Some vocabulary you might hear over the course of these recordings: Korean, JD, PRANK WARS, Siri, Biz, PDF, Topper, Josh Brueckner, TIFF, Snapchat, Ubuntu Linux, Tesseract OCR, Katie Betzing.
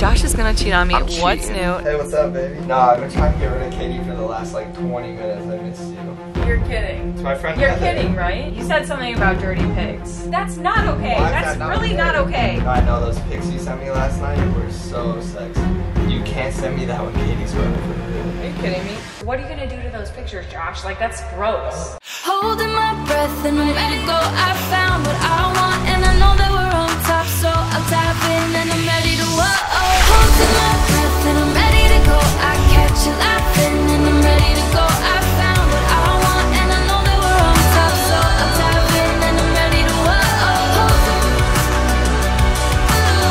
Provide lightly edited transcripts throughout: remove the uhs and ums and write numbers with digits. Josh is gonna cheat on me. What's new? Hey, what's up, baby? Nah, I've been trying to get rid of Katie for the last like 20 minutes. I missed you. You're kidding. It's my friend. You're kidding, right? You said something about dirty pigs. That's not okay. Why That's that not really okay? Not okay. I know those pics you sent me last night were so sexy. You can't send me that when Katie's running for the baby. Are you kidding me? What are you gonna do to those pictures, Josh? Like, that's gross. Holding my breath and I'm ready to go. I found what I want and I know that we're on top, so I'll tap in and I'm ready to go. Holding my breath and I'm ready to go. I catch you laughing and I'm ready to go. I found what I want and I know that we're on top, so I'll tap in and I'm ready to go.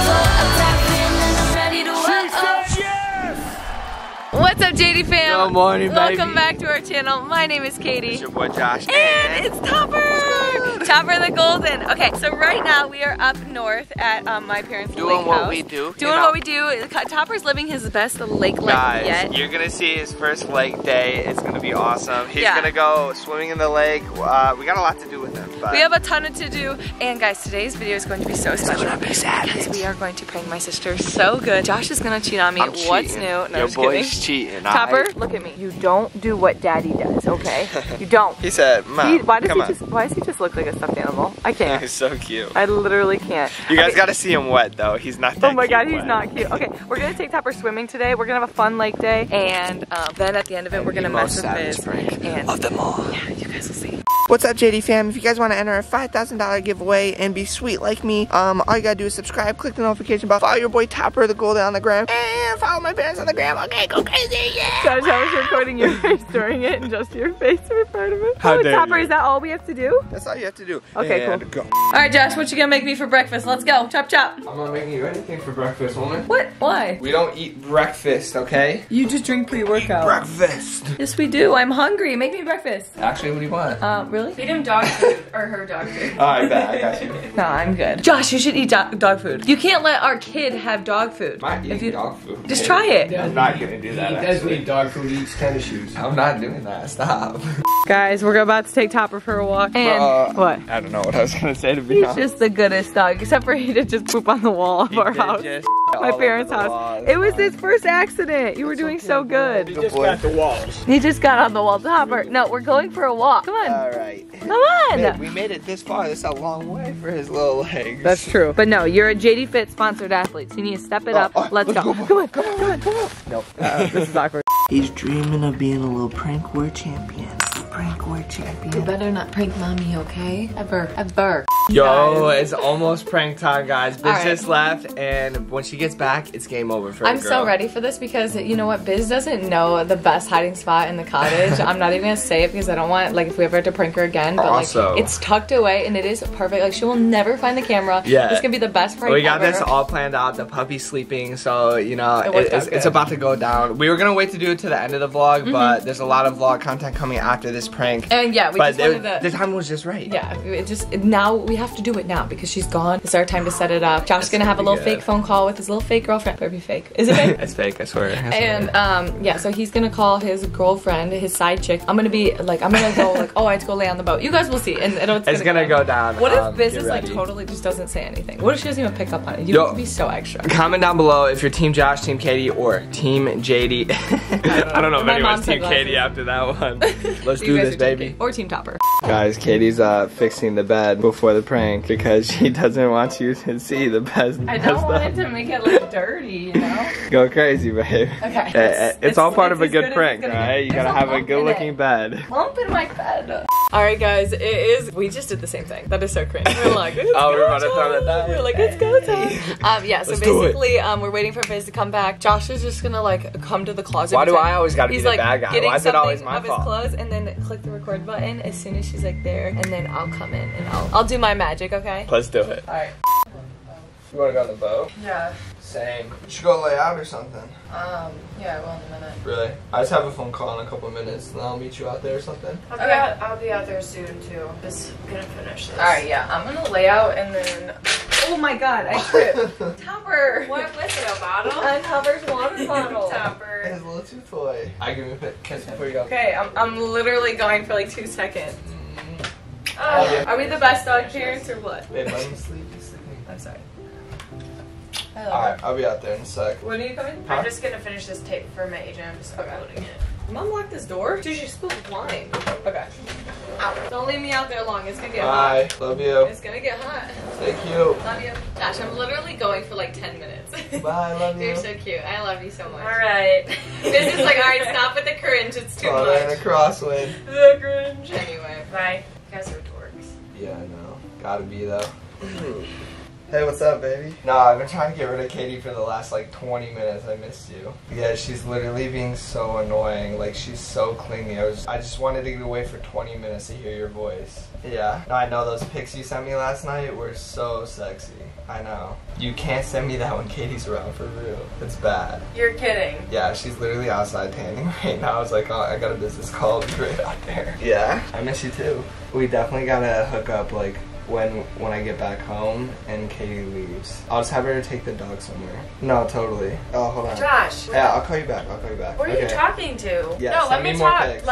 So I'll tap in and I'm ready to go. What's up, JD fam? Good morning, baby. Welcome back to our channel. My name is Katie. It's your boy Josh. And it's Topper! Topper the Golden. Okay, so right now we are up north at my parents' lake house. Doing what we do. Doing what we do. Topper's living his best lake life yet. Guys, you're gonna see his first lake day. It's gonna be awesome. He's gonna go swimming in the lake. We got a lot to do with him. But we have a ton to do. And guys, today's video is going to be so special. It's gonna be savage. Because we are going to prank my sister so good. Josh is gonna cheat on me. What's new? No, your boy's cheating. Topper, look at me. You don't do what Daddy does, okay? You don't. He said, Mom, why does he just look like a stuffed animal? I can't. He's so cute. I literally can't. You guys gotta see him wet though. He's not that cute. Oh my God, he's not cute. Okay, we're gonna take Topper swimming today. We're gonna have a fun lake day, and then at the end of it, we're gonna mess with Biz. And of them all. Yeah, you guys will see. What's up, JD fam? If you guys want to enter a $5,000 giveaway and be sweet like me, all you gotta do is subscribe, click the notification bell, follow your boy Topper the Golden on the gram, and follow my parents on the gram. Okay, go crazy, yeah! Josh, I was recording your face during it, and just your face were part of it. How dare Topper, you. Is that all we have to do? That's all you have to do. Okay, and cool. Go. All right, Josh, what you gonna make me for breakfast? Let's go. Chop, chop. I'm not making you anything for breakfast, woman. What? Why? We don't eat breakfast, okay? You just drink pre-workout. Breakfast. Yes, we do. I'm hungry. Make me breakfast. Actually, what do you want? Really? Feed him dog food, or her dog food. Oh, I bet, I got you. No, I'm good. Josh, you should eat dog food. You can't let our kid have dog food. Might eat dog food. Just try it. I'm not gonna do that. He does need dog food, he eats tennis shoes. I'm not doing that, stop. Guys, we're about to take Topper for a walk. And what? I don't know what I was gonna say, to be honest. He's just the goodest dog, except for he did just poop on the wall of our house. My parents' house. It was his first accident. You were doing so good. He just got the walls. He just got on the wall. Topper, no, we're going for a walk. Come on. All right. Come on. Man, we made it this far. That's a long way for his little legs. That's true. But no, you're a JD Fit sponsored athlete, so you need to step it up. Let's go. Come on, come on, come on, come on. Nope. This is awkward. He's dreaming of being a little prank war champion. Prank war champion. You better not prank mommy, okay? Ever, ever. Yo, it's almost prank time, guys. Biz just left, and when she gets back, it's game over for her. I'm so ready for this because you know what? Biz doesn't know the best hiding spot in the cottage. I'm not even gonna say it because I don't want, like, if we ever have to prank her again. But also, like, it's tucked away and it is perfect. Like, she will never find the camera. Yeah, it's gonna be the best prank. We got this all planned out. The puppy's sleeping, so you know it's about to go down. We were gonna wait to do it to the end of the vlog, but there's a lot of vlog content coming after this prank. And yeah, the time was just right. Yeah, it just now we have to do it now because she's gone. It's our time to set it up. Josh's gonna have a little fake phone call with his little fake girlfriend. Better be fake. Is it fake? It's fake, I swear. And yeah, so he's gonna call his girlfriend, his side chick. I'm gonna be like, I'm gonna go like, oh, I had to go lay on the boat. You guys will see, and it's gonna go down. What if Biz is like totally just doesn't say anything? What if she doesn't even pick up on it? You have to be so extra. Comment down below if you're Team Josh, Team Katie, or Team JD. I don't know if anyone's Team Katie after that one. Let's do this, baby. Or Team Topper. Guys, Katie's fixing the bed before the prank because she doesn't want you to see the best. I don't want it to make it look dirty, you know? Go crazy, babe. Okay. It's all part of a good prank, right? You gotta have a good looking bed. Lump in my bed. Alright, guys, it is. We just did the same thing. That is so cringe. We're like, oh, we're about to throw that down. We're like, it's go time. Yeah, so basically, we're waiting for Biz to come back. Josh is just gonna like come to the closet. Why do I always gotta be the bad guy? Why is it always my fault? His clothes, and then click the record button as soon as she's like there, and then I'll come in and I'll do my magic, okay? Let's do it. Alright. You wanna go on the boat? Yeah. Same. You should go lay out or something. Yeah, I will in a minute. Really? I just have a phone call in a couple of minutes and I'll meet you out there or something. I'll be out there soon too. Just gonna finish this. Alright, yeah. I'm gonna lay out and then oh my God, I tripped. Topper! What was it, a bottle? Uncovers water bottle. Topper. His little tooth toy. I give him a kiss before you go. Okay, I'm literally going for like 2 seconds. Are we the best dog parents or what? Wait, I'm sleeping. I'm sorry. Alright, I'll be out there in a sec. When are you coming? Huh? I'm just gonna finish this tape for my agent. I'm just uploading it. Mom locked this door? Dude, she's still blind. Okay. Ow. Don't leave me out there long. It's gonna get hot. Bye. Love you. It's gonna get hot. Stay cute. Love you. Gosh, I'm literally going for like 10 minutes. Bye, love you. You're so cute. I love you so much. Alright. This is like, alright, stop with the cringe. It's too much. Right in a crosswind. The cringe. Anyway. Bye. You guys are dorks. Yeah, I know. Gotta be, though. Hey, what's up, baby? Nah, I've been trying to get rid of Katie for the last, like, 20 minutes. I missed you. Yeah, she's literally being so annoying. Like, she's so clingy. I just wanted to get away for 20 minutes to hear your voice. Yeah. No, I know those pics you sent me last night were so sexy. I know. You can't send me that when Katie's around, for real. It's bad. You're kidding. Yeah, she's literally outside tanning right now. I was like, oh, I got a business call. I'll be right out there. Yeah? I miss you, too. We definitely gotta hook up, like, when I get back home and Katie leaves. I'll just have her take the dog somewhere. No, totally. Oh, hold on. Josh. Yeah, I'll call you back. I'll call you back. Who are you talking to? Yeah, no, let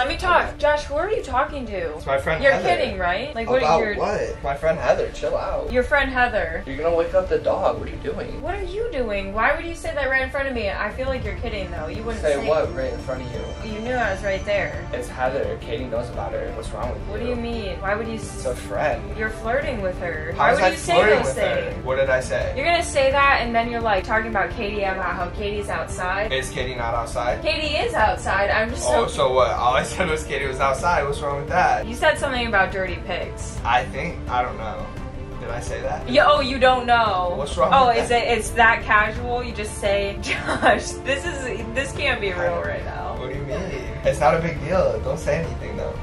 me talk. Okay. Josh, who are you talking to? It's my friend Heather. You're kidding, right? Like, what are you... About what? My friend Heather, chill out. Your friend Heather. You're gonna wake up the dog. What are you doing? What are you doing? Why would you say that right in front of me? I feel like you're kidding, though. You wouldn't say what right in front of you? You knew I was right there. It's Heather. Katie knows about her. What's wrong with you? What do you mean? Why would you... It's a friend. You're flirting with her. Why would you say those things? What did I say? You're gonna say that and then you're like talking about Katie, about how Katie's outside. Is Katie not outside? Katie is outside. I'm just so... Oh, so what? All I said was Katie was outside. What's wrong with that? You said something about dirty pigs. I think. I don't know. Did I say that? Yeah, oh, you don't know. What's wrong with that? Oh, it's that casual? You just say, Josh, this can't be real right now. What do you mean? It's not a big deal. Don't say anything though.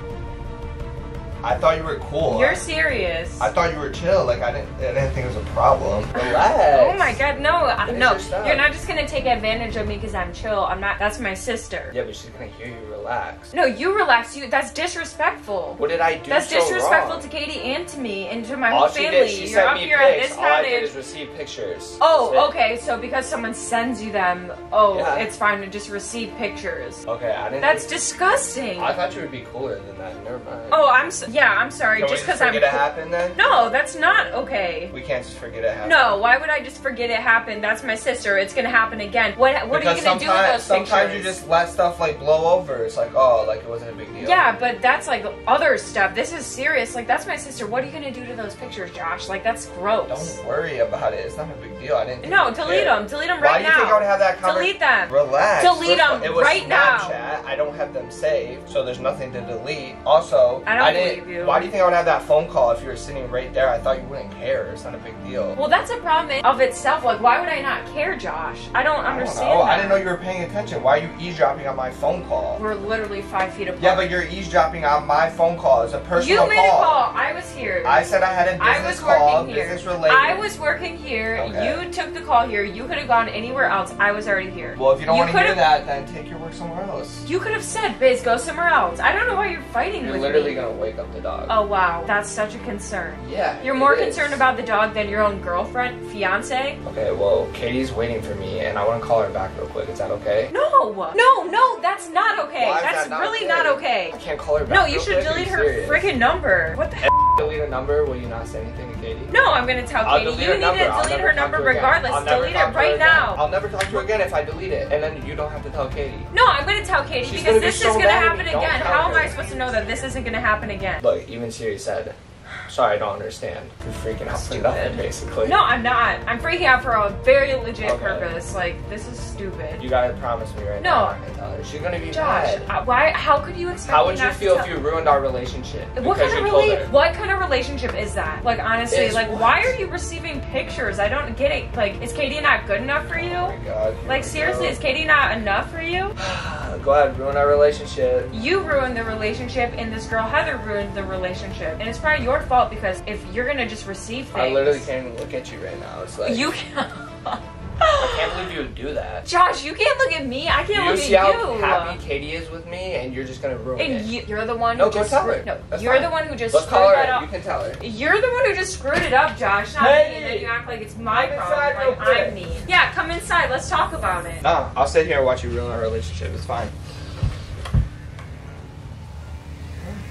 I thought you were cool. You're serious. I thought you were chill. Like, I didn't think it was a problem. Relax. Oh my god, no. No, you're not just going to take advantage of me because I'm chill. I'm not. That's my sister. Yeah, but she's going to hear you relax. No, you relax. That's disrespectful. What did I do? That's so disrespectful wrong? To Katie and to me and to my whole family. You're up here at this cottage. All I did is receive pictures. Oh, okay. So because someone sends you them, it's fine to just receive pictures. Okay, I didn't. That's disgusting. I thought you would be cooler than that. Never mind. Oh, I'm so... Yeah, I'm sorry. Can just because I'm. Forget it happened then? No, that's not okay. We can't just forget it happened. No, why would I just forget it happened? That's my sister. It's gonna happen again. What are you gonna do with those things? Sometimes you just let stuff like blow over. It's like, oh, like it wasn't a big deal. Yeah, but that's like other stuff. This is serious. Like that's my sister. What are you gonna do to those pictures, Josh? Like that's gross. Don't worry about it. It's not a big deal. I didn't. No, delete them. Delete them right now. Why do you think I would have that conversation? Delete them. Relax. Delete them right now. Snapchat. I don't have them saved, so there's nothing to delete. Also, I didn't. Why do you think I would have that phone call if you were sitting right there? I thought you wouldn't care. It's not a big deal. Well, that's a problem of itself. Like, why would I not care, Josh? I don't understand. I didn't know you were paying attention. Why are you eavesdropping on my phone call? We're literally 5 feet apart. Yeah, but you're eavesdropping on my phone call. It's a personal call. You made a call. I was here. I said I had a business call. Business related. I was working here. Okay. You took the call here. You could have gone anywhere else. I was already here. Well, if you don't want to hear that, then take your work somewhere else. You could have said, Biz, go somewhere else. I don't know why you're fighting with me. You're literally going to wake up the dog. Oh wow, that's such a concern. Yeah, you're more concerned about the dog than your own girlfriend, fiance. Okay, well, Katie's waiting for me, and I want to call her back real quick. Is that okay? No, no, no, that's not okay. That's really not okay. I can't call her back. No, you should delete her freaking number. What the heck? Delete a number? Will you not say anything to Katie? No, I'm gonna tell Katie. You need to delete her number regardless. Delete it right now. I'll never talk to her again if I delete it, and then you don't have to tell Katie. No, I'm gonna tell Katie because this is gonna happen again. How am I supposed to know that this isn't gonna happen again? Look, even Siri said, sorry, I don't understand. You're freaking out for nothing, basically. No, I'm not. I'm freaking out for a very legit purpose. Like, this is stupid. You gotta promise me right now. No. She's gonna be mad. Josh, why? How could you expect How would you feel if you ruined our relationship? What kind of relationship is that? Like, honestly, like, why are you receiving pictures? I don't get it. Like, is Katie not good enough for you? Oh my god. Like, seriously, is Katie not enough for you? Go ahead, ruin our relationship. You ruined the relationship, and this girl Heather ruined the relationship, and it's probably your fault because if you're gonna just receive things, I literally can't even look at you right now. It's like you can't. I can't believe you would do that, Josh. You can't look at me. I can't look at you. You see how happy Katie is with me, and you're just gonna ruin it. You're the one. No, go tell her. No, you're the one who just screwed that up. You can tell her. You're the one who just screwed it up, Josh. Not me. And then you act like it's my problem. Like I'm mean. Yeah, come inside. Let's talk about it. No, I'll sit here and watch you ruin our relationship. It's fine.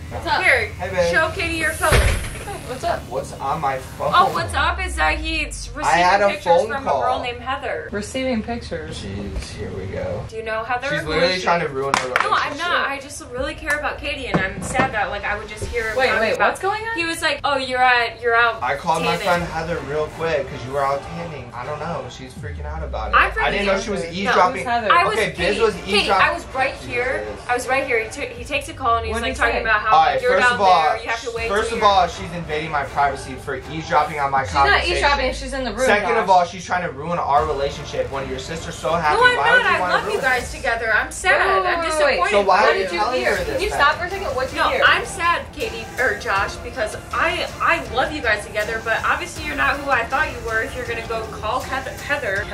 What's up? Here, hey, babe. Show Katie your phone. What's up? What's on my phone? Oh, what's up is that he's receiving pictures from a girl named Heather. Receiving pictures. Jeez, here we go. Do you know Heather? She's literally trying to ruin her relationship. No, I'm not. I just really care about Katie, and I'm sad that like I would just hear. Wait, what's going on? He was like, oh, you're out. I called my friend Heather real quick because you were out tanning. I don't know. She's freaking out about it. I didn't know she was eavesdropping. Okay, Biz was eavesdropping. I was right here. He takes a call and he's like talking about how you're down there. You have to wait. First of all, she's invading my privacy for eavesdropping on my conversation. She's not eavesdropping, she's in the room. Second of all, she's trying to ruin our relationship when your sister's so happy. No, I'm not. I love you guys together. I'm sad. I'm disappointed. So why did you hear this? Can you stop for a second? What did you hear? No, I'm sad, Katie or Josh, because I love you guys together, but obviously you're not who I thought you were. If you're gonna go call Heather.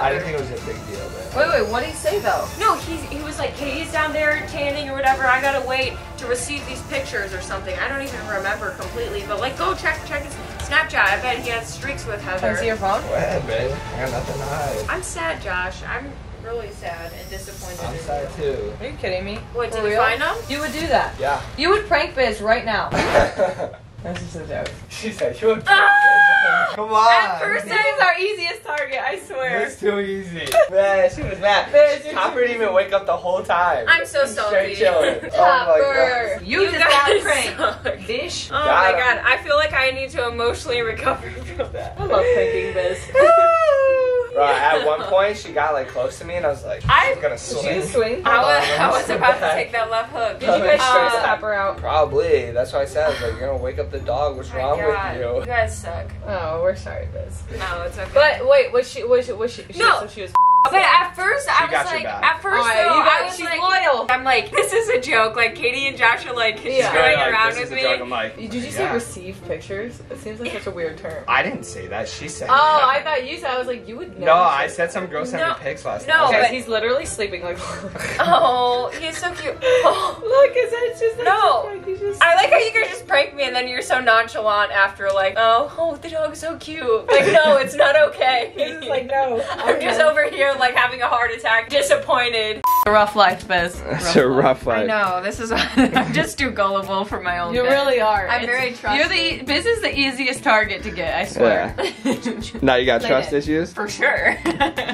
I didn't think it was a big deal. Wait, what did he say though? No, he was like, Katie's down there tanning or whatever. I gotta wait to receive these pictures or something. I don't even remember completely, but like, go check his Snapchat. I bet he has streaks with Heather. Can I see your phone? Go ahead, babe. I got nothing to hide. I'm sad, Josh. I'm really sad and disappointed. I'm sad too. Are you kidding me? What, did you find him? You would do that? Yeah. You would prank Biz right now. That's just a joke. She said, you would prank Biz. Come on. At first, this is our easiest target, I swear. It's too easy. Man, she was mad. Topper didn't even wake up the whole time. I'm so salty. Topper. Oh my God. You did that prank. Dish. Oh my God. I feel like I need to emotionally recover from that. I love pranking Biz. Bro, at one point she got like close to me and I was like, I'm gonna swing. I was about to take that left hook. Did you guys slap her out? Probably. That's why I said, I was like, you're gonna wake up the dog. What's wrong with you? You guys suck. Oh, we're sorry, Biz. No, it's okay. But wait, was she no. So she was. But at first I was like, she's like, loyal. I'm like, this is a joke. Like Katie and Josh are like, she's going around with me. I'm like, did you say receive pictures? It seems like such a weird term. I didn't say that. She said. Oh, I thought you said. I was like, you would know. No, I said some girl sent me pics last night. No, but he's literally sleeping. Like, oh, he's so cute. Oh, look, is that just no? I like how you guys just prank me and then you're so nonchalant after. Like, oh, the dog's so cute. Like, no, it's not okay. He's like, no, I'm just over here. Like having a heart attack, disappointed. A rough life, Biz. It's a rough life. I know. This is. I'm just too gullible for my own. You really are. I'm very trusting. Biz is the easiest target to get. I swear. Yeah. Now you got trust issues. For sure.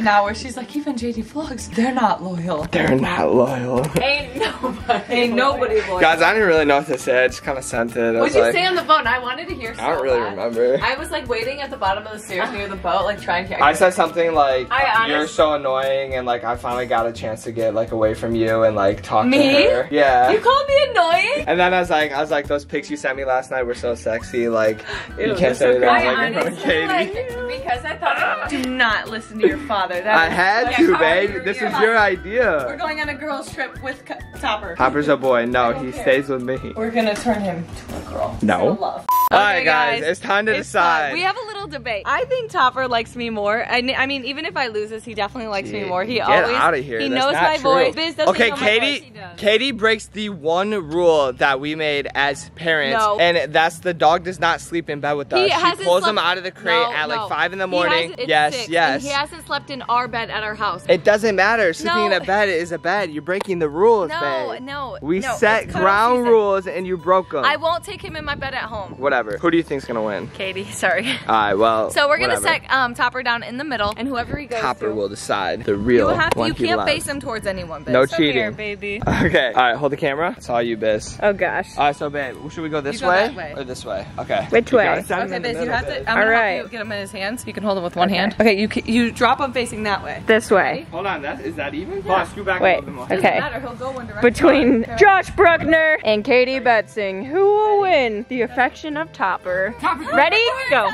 Now where she's like, even JD Vlogs, they're not loyal. They're not loyal. Ain't nobody. Ain't nobody loyal. Guys, I didn't really know what to say. I just kind of sent it. What'd you say on the boat? I wanted to hear. So I don't really remember. I was like waiting at the bottom of the stairs near the boat, like trying to. I said something like, "You're so annoying," and like I finally got a chance to get like away from you and like talk to her. Yeah. You called me annoying? And then I was like, those pics you sent me last night were so sexy, like you can't say that in front of Katie. Like, because I thought do not listen to your father. That I had to, babe. This is your idea. We're going on a girls trip with Topper. Topper's a boy. No, he stays with me. We're gonna turn him to a girl. No. Love. Okay, all right, guys, it's time to decide. We have a little debate. I think Topper likes me more. I mean, even if I lose this, he definitely likes me more. He always out of here. He knows my voice. Biz doesn't know my voice. He does. Katie breaks the one rule that we made as parents, and that's the dog does not sleep in bed with us. She pulls him out of the crate at like 5 in the morning. Yes, 6. He hasn't slept in our bed at our house. It doesn't matter. Sleeping in a bed is a bed. You're breaking the rules, babe. We set ground rules, and you broke them. I won't take him in my bed at home. Whatever. Who do you think's gonna win? Katie, sorry. Alright, well. So we're gonna set Topper down in the middle, and whoever he goes to will decide the real one. You can't face him towards anyone, Biz. No cheating. Here, baby. Okay. Alright, hold the camera. It's all you, Biz. Oh gosh. Alright, so babe, should we go this way or this way? Okay. Which way? Okay, Biz, you have to. Alright. Get him in his hands. You can hold him with one hand. Okay, you drop him facing that way. This way. Hold on, is that even? Hold on, scoot back a little bit more. Okay. He'll go one direction. Between Josh Brueckner and Katie Betzing, who will win the affection of Topper. Ready? Go.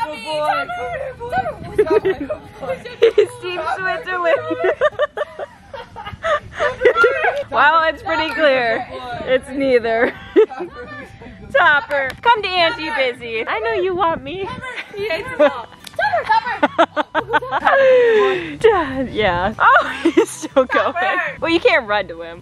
He's Team Switzerland. Well, it's pretty clear. It's neither. Topper. Come to Auntie Busy. I know you want me. He hates it all. Yeah. Oh, he's so going. Well, you can't run to him.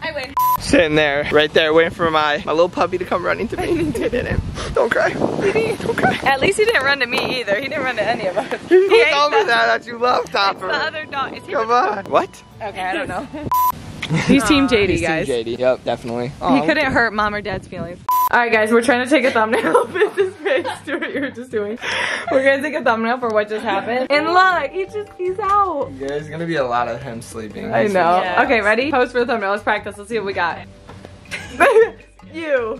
I win. Sitting there, right there, waiting for my little puppy to come running to me. He didn't. Don't cry. Don't cry. At least he didn't run to me either. He didn't run to any of us. You told me that you love Topper. The other dog. Is he come on. What? Okay, I don't know. He's Team JD, guys. Team JD. Yep, definitely. He couldn't hurt mom or dad's feelings. All right, guys, we're trying to take a thumbnail. This is guys do what you were just doing. We're gonna take a thumbnail for what just happened. And look, he's out. There's gonna be a lot of him sleeping. I know. Yeah. Okay, ready? Pose for the thumbnail. Let's practice. Let's see what we got. You.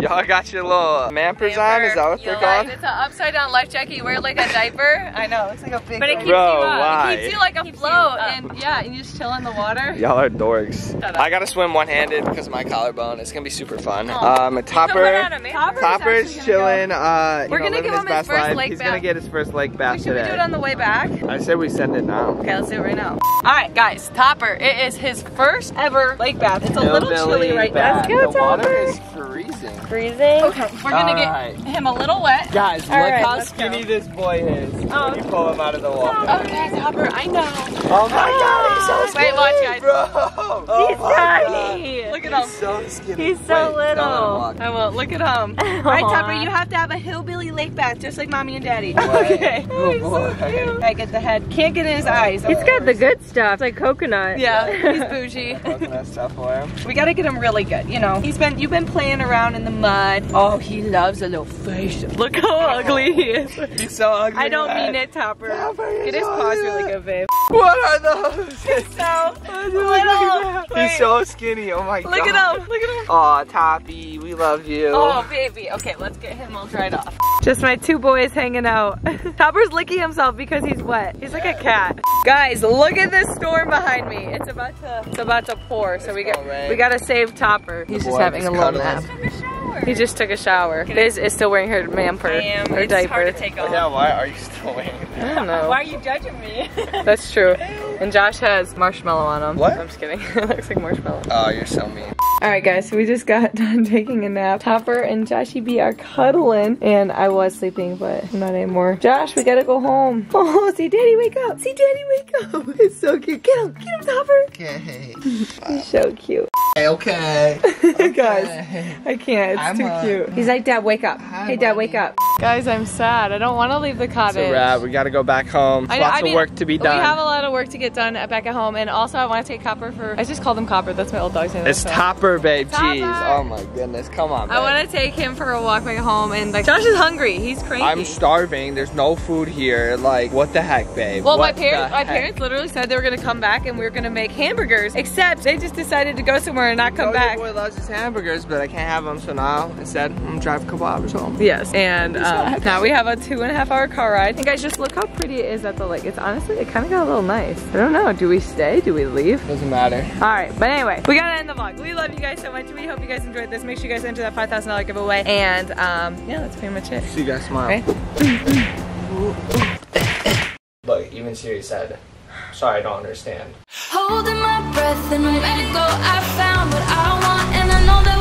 Y'all got your little mampers on? Is that what they're called? It's an upside down life jacket. You wear like a diaper. I know. It's like a big but it keeps you up. Why? It keeps you like afloat. And yeah, and you just chill in the water. Y'all are dorks. I gotta swim one-handed because of my collarbone. It's gonna be super fun. Topper's chilling. We're gonna give him his first lake bath. He's gonna get his first lake bath today. Should we do it on the way back? I said we send it now. Okay, let's do it right now. Alright guys, Topper. It is his first ever lake bath. It's a little chilly right now. Let's go, Topper. The water is freezing. Freezing. Okay, we're gonna get him a little wet. Guys, look how skinny this boy is when you pull him out of the water. Oh, there's Topper, I know. Oh my god, he's so skinny. Wait, watch guys. Bro. Oh, he's tiny. God. Look at him. He's so skinny. He's so little. I will. Look at him. Alright, Topper, you have to have a hillbilly lake bath just like mommy and daddy. What? Okay. Oh, he's so cute. Alright, get the head. Can't get in his eyes. He's got the good stuff. It's like coconut. Yeah, he's bougie. Coconut stuff for him. We gotta get him really good, you know. You've been playing around in the mud. Oh, he loves a little face. Look how ugly he is. He's so ugly. I don't mean it, Topper. Get his paws really good, babe. What are those? He's so little. He's so skinny. Oh my god. Look at him. Look at him. Aw, Toppy, we love you. Oh, baby. Okay, let's get him all dried off. Just my two boys hanging out. Topper's licking himself because he's wet. He's like a cat. Guys, look at this storm behind me. It's about to pour. So we gotta save Topper. He's just having a little nap. He just took a shower. Biz is still wearing her mamper, her diaper. It's hard to take off. Yeah, why are you still wearing it? I don't know. Why are you judging me? That's true. And Josh has marshmallow on him. What? I'm just kidding. It looks like marshmallow. Oh, you're so mean. Alright guys, so we just got done taking a nap. Topper and Joshy B are cuddling. And I was sleeping, but not anymore. Josh, we gotta go home. Oh, see Daddy, wake up. See Daddy, wake up. It's so cute. Get him, Topper. Okay. He's so cute. Okay. Guys, I can't. It's too cute. He's like, Dad, wake up. Hey, Dad, wake up. Guys, I'm sad. I don't want to leave the cottage. It's a wrap. We got to go back home. Lots of work to be done. We have a lot of work to get done back at home. And also, I want to take Copper for... I just called him Copper. That's my old dog's name. It's Topper, babe. Jeez. Oh, my goodness. Come on, babe. I want to take him for a walk back home. And, like, Josh is hungry. He's crazy. I'm starving. There's no food here. Like, what the heck, babe? Well, my parents literally said they were going to come back and we were going to make hamburgers. Except they just decided to go somewhere and not come back. Your boy loves his hamburgers, but I can't have them. So now, instead, I'm going to drive kebabs home. Yes. And... now we have a 2.5 hour car ride. And guys, just look how pretty it is at the lake. It's honestly, it kind of got a little nice. I don't know, do we stay? Do we leave? Doesn't matter. All right, but anyway, we gotta end the vlog. We love you guys so much. We hope you guys enjoyed this. Make sure you guys enter that $5,000 giveaway. And yeah, that's pretty much it. See you guys tomorrow. Okay? Look, even Siri said, sorry, I don't understand. Holding my breath and I'm letting go, I found what I want and I know that